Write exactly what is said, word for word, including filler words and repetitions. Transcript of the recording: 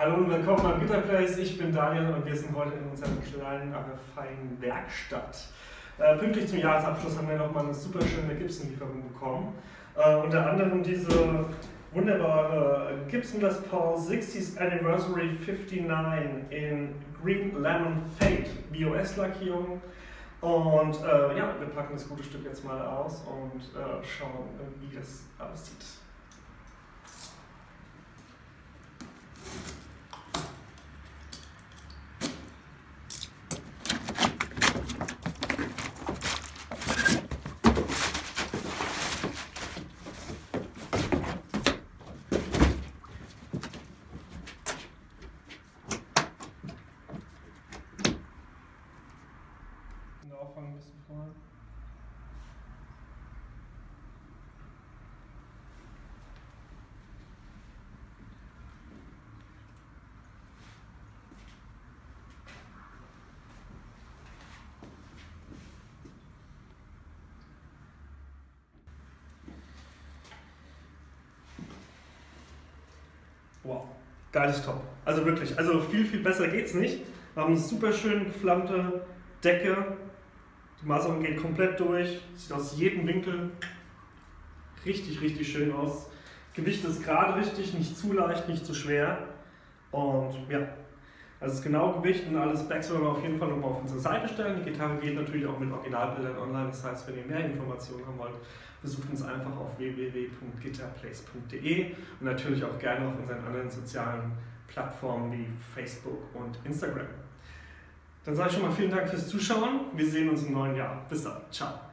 Hallo und willkommen am Guitarplace. Ich bin Daniel und wir sind heute in unserer kleinen, aber feinen Werkstatt. Äh, pünktlich zum Jahresabschluss haben wir nochmal eine super schöne Gibson-Lieferung bekommen. Äh, unter anderem diese wunderbare Gibson Les Paul sechzigste Anniversary neunundfünfzig in Green Lemon Fade, B O S-Lackierung. Und äh, ja, wir packen das gute Stück jetzt mal aus und äh, schauen, wie das aussieht. Auffangen müssen vorher. Wow, geiles Top. Also wirklich, also viel, viel besser geht's nicht. Wir haben eine super schön geflammte Decke. Die Maserung geht komplett durch, sieht aus jedem Winkel richtig, richtig schön aus. Gewicht ist gerade richtig, nicht zu leicht, nicht zu schwer. Und ja, also das genaue Gewicht und alles Backs werden wir auf jeden Fall nochmal auf unsere Seite stellen. Die Gitarre geht natürlich auch mit Originalbildern online, das heißt, wenn ihr mehr Informationen haben wollt, besucht uns einfach auf w w w punkt guitarplace punkt de und natürlich auch gerne auf unseren anderen sozialen Plattformen wie Facebook und Instagram. Dann sage ich schon mal vielen Dank fürs Zuschauen. Wir sehen uns im neuen Jahr. Bis dann. Ciao.